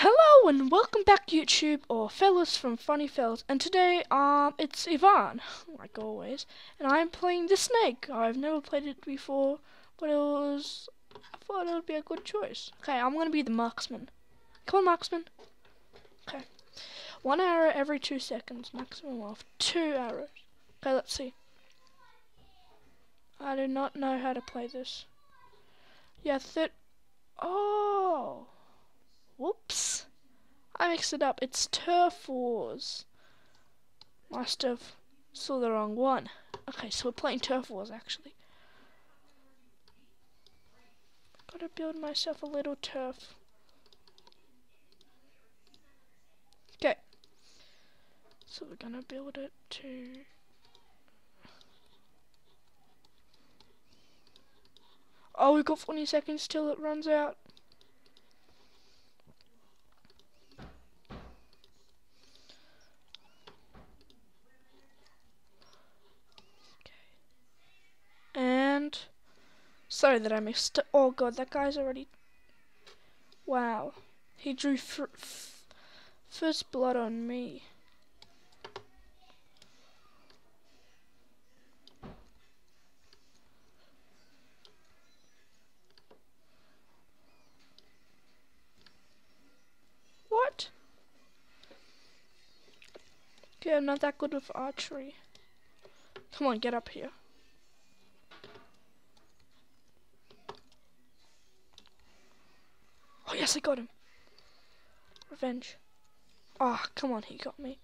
Hello and welcome back, YouTube, or fellas from Funnyfellas, and today it's Ivan, like always, and I'm playing the snake. I've never played it before, but I thought it would be a good choice. Okay, I'm gonna be the marksman. Come on, marksman. Okay, 1 arrow every 2 seconds, maximum of 2 arrows. Okay, let's see. I do not know how to play this. Yeah, oh. Whoops, I mixed it up. It's Turf Wars. Must have saw the wrong one. Okay, so we're playing Turf Wars actually. Gotta build myself a little turf. Okay, so we're gonna build it to... Oh, we've got 40 seconds till it runs out. Sorry that I missed. Oh god, that guy's already... Wow. He drew first blood on me. What? Okay, I'm not that good with archery. Come on, get up here. Yes, I got him. Revenge. Ah, oh, come on, he got me.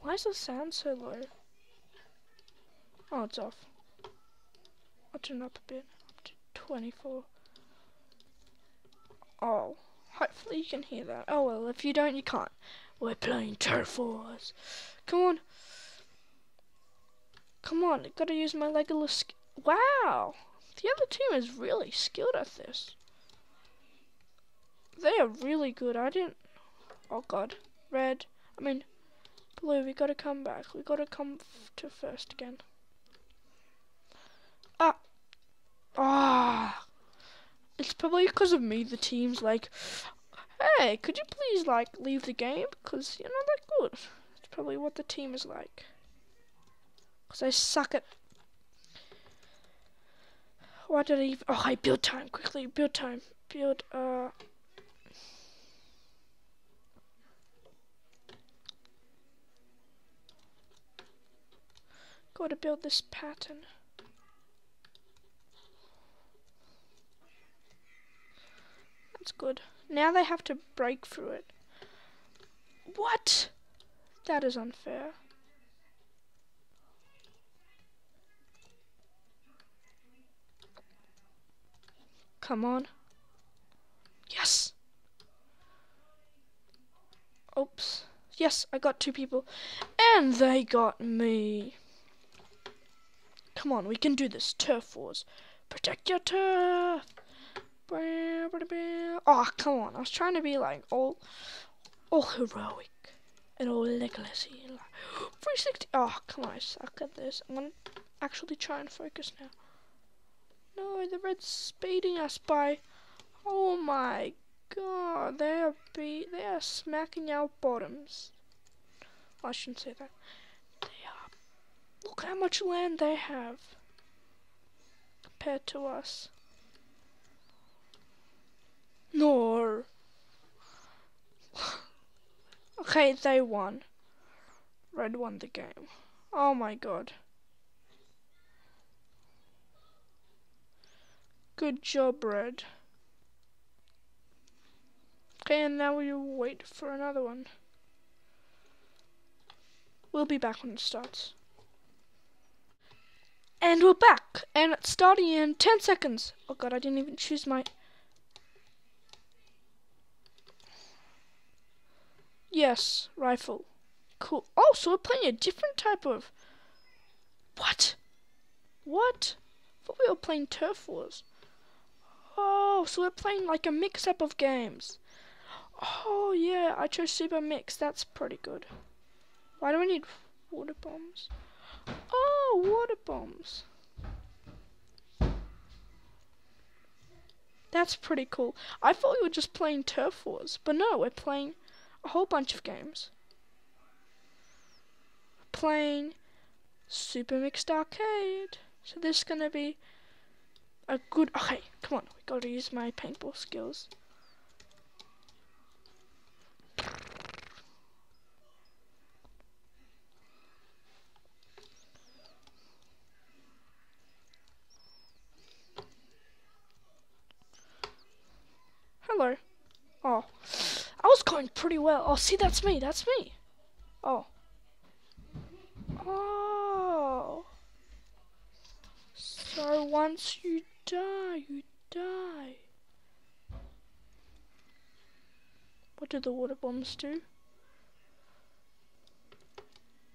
Why is the sound so low? Oh, it's off. I'll turn it up a bit. Up to 24. Oh, hopefully you can hear that. Oh well, if you don't, you can't. We're playing Turf Wars. Come on. Come on, I gotta use my Legolas Wow! The other team is really skilled at this. They are really good. I didn't... Oh god. Red. I mean, blue. We gotta come back. We gotta come to first again. Ah! Ah! It's probably because of me the team's like, hey, could you please, like, leave the game? Because you're not that good. It's probably what the team is like. Because they suck at... Why did I even... Oh, hey, build time. Quickly, build time. Build, Gotta build this pattern. That's good. Now they have to break through it. What? That is unfair. Come on. Yes! Oops. Yes, I got 2 people. And they got me. Come on, we can do this. Turf Wars. Protect your turf. Oh, come on. I was trying to be like all heroic and all Legolas-y. Like, 360. Oh, come on. I suck at this. I'm going to actually try and focus now. No, the red's speeding us by. Oh my god. They are smacking our bottoms. I shouldn't say that. Look how much land they have compared to us. No. Okay, they won. Red won the game. Oh my god. Good job, Red. Okay, and now we wait for another one. We'll be back when it starts. And we're back, and it's starting in 10 seconds. Oh god, I didn't even choose my... Yes, rifle. Cool. Oh, so we're playing a different type of... What? What? I thought we were playing Turf Wars. Oh, so we're playing like a mix-up of games. Oh yeah, I chose Super Mix. That's pretty good. Why do we need water bombs? Oh, water bombs. That's pretty cool. I thought we were just playing Turf Wars, but no, we're playing a whole bunch of games. Playing Super Mixed Arcade. So this is gonna be a good. Okay, come on, we gotta use my paintball skills. Hello. Oh, I was going pretty well. Oh, see, that's me. That's me. Oh. Oh. So once you die, you die. What do the water bombs do?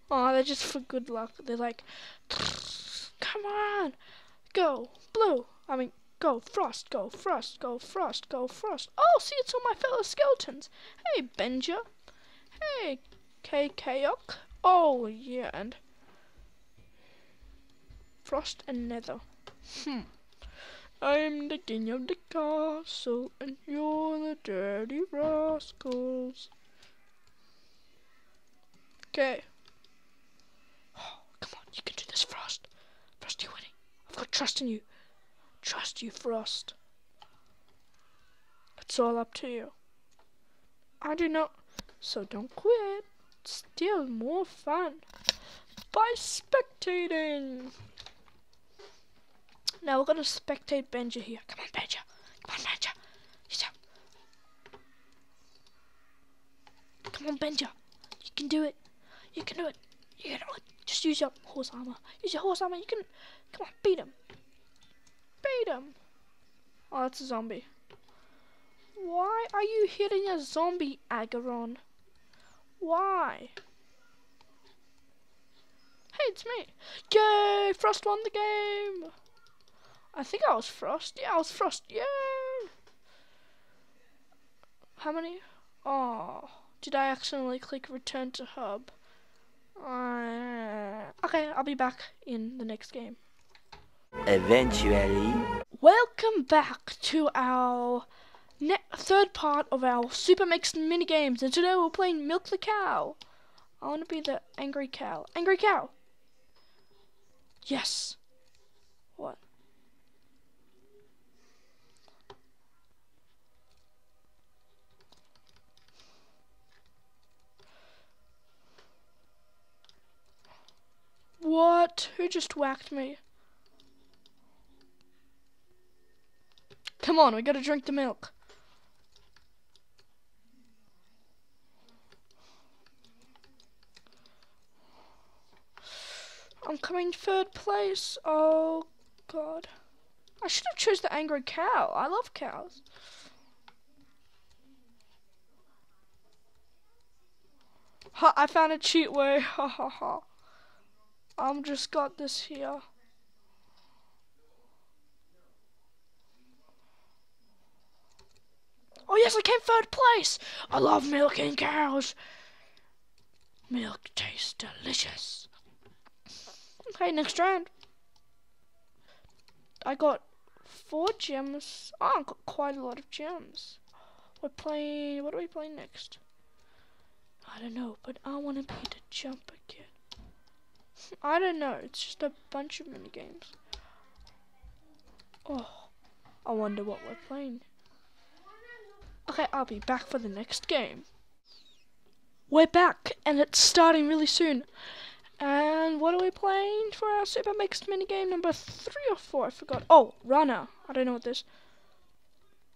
Oh, they're just for good luck. They're like, come on, go blue. I mean, go frost, go frost, go frost, go frost. Oh, see, it's all my fellow skeletons. Hey, Benja. Hey, KKok. Oh, yeah, and frost and nether. I'm the king of the castle, and you're the dirty rascals. Okay. Oh, come on, you can do this, Frost. Frost, you're winning. I've got trust in you. Trust you, Frost. It's all up to you. I do not, so don't quit. Still more fun by spectating. Now we're gonna spectate Benja here. Come on, Benja. Come on, Benja. He's up. Come on, Benja. You can do it. You can do it. You can do it. Just use your horse armor. Use your horse armor. You can. Come on, beat him. Beat him. Oh, that's a zombie. Why are you hitting a zombie, Agaron? Why? Hey, it's me. Yay! Frost won the game. I think I was Frost. Yeah, I was Frost. Yay! How many? Oh, did I accidentally click return to hub? Okay, I'll be back in the next game. Eventually. Welcome back to our third part of our Super Mixed mini games, and today we're playing Milk the Cow. I want to be the angry cow. Angry cow. Yes. What? What? Who just whacked me? Come on, we gotta drink the milk. I'm coming third place. Oh god. I should have chosen the angry cow. I love cows. Ha, I found a cheat way. Ha ha ha. I'm just got this here. Oh yes, I came third place. I love milking cows. Milk tastes delicious. Okay, next round. I got 4 gems. Oh, I got quite a lot of gems. We're playing. What are we playing next? I don't know, but I want to be the jumper kid. I don't know. It's just a bunch of mini games. Oh, I wonder what we're playing. Okay, I'll be back for the next game. We're back, and it's starting really soon. And what are we playing for our Super Mixed minigame number 3 or 4? I forgot. Oh, runner. I don't know what this.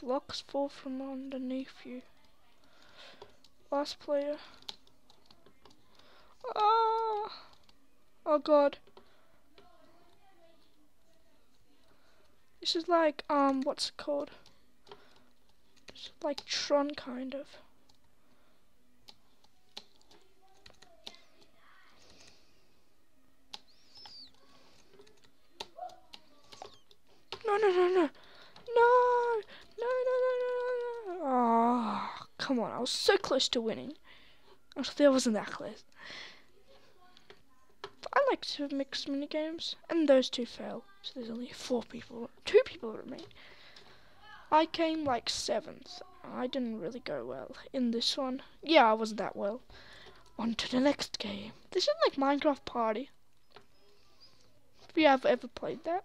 Blocks fall from underneath you. Last player. Oh, oh god. This is like, what's it called? It's like Tron, kind of. No, no, no, no. No, no, no, no, no, no. Oh, come on. I was so close to winning. Actually, I wasn't that close. But I like to mix minigames. And those two fail. So there's only 4 people. 2 people remain. I came like 7th. I didn't really go well in this one. Yeah, I wasn't that well. On to the next game. This is like Minecraft Party. If you have ever played that.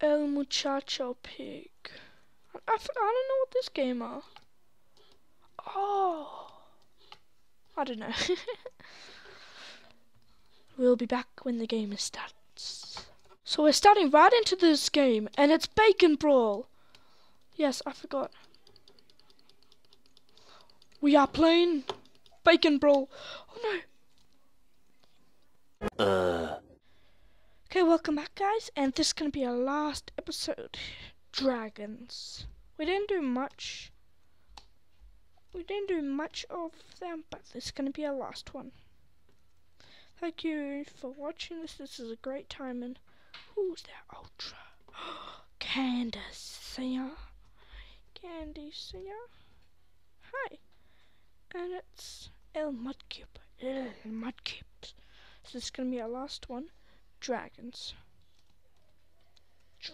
El Muchacho Pig. I don't know what this game are. Oh. I don't know. We'll be back when the game starts. So we're starting right into this game, and it's Bacon Brawl. Yes, I forgot. We are playing Bacon Brawl. Oh no. Okay, welcome back, guys, and this is gonna be our last episode. Dragons. We didn't do much. We didn't do much of them, but this is gonna be our last one. Thank you for watching this. This is a great time. And who's that ultra? Candacea. Candacea. Hi. And it's El Mudkip. El Mudkip. So this is gonna be our last one. Dragons.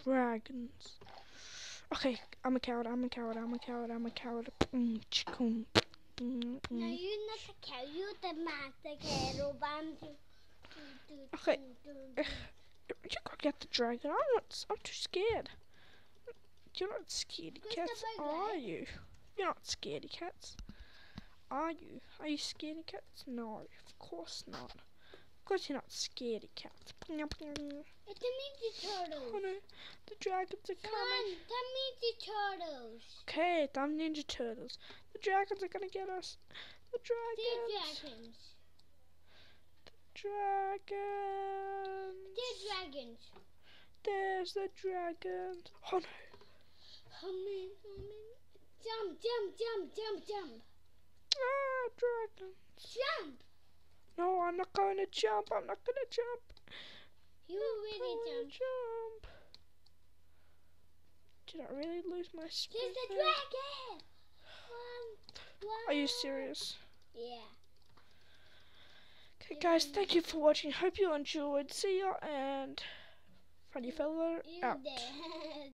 Dragons. Okay, I'm a coward, I'm a coward, I'm a coward, I'm a coward. No, you're not a coward, you're the master coward. Okay. You gotta get the dragon. I'm too scared. You're not scaredy cats, are you? You're not scaredy cats. Are you? Are you scaredy cats? No, of course not. Of course you're not scaredy cats. It's a meaty turtles. Oh no, the dragons are coming. They're meaty turtles. Okay, they're ninja turtles. The dragons are gonna get us. The dragons. They're dragons. The dragons. They're dragons. There's the dragons. Oh no. Jump, jump, jump, jump, jump. Ah, dragons. Jump. No, I'm not going to jump. I'm not going to jump. You really jump. Did I really lose my speed? There's the dragon. Are you serious? Yeah. Okay, guys, thank you for watching. Hope you enjoyed. See ya, and Funnyfella out.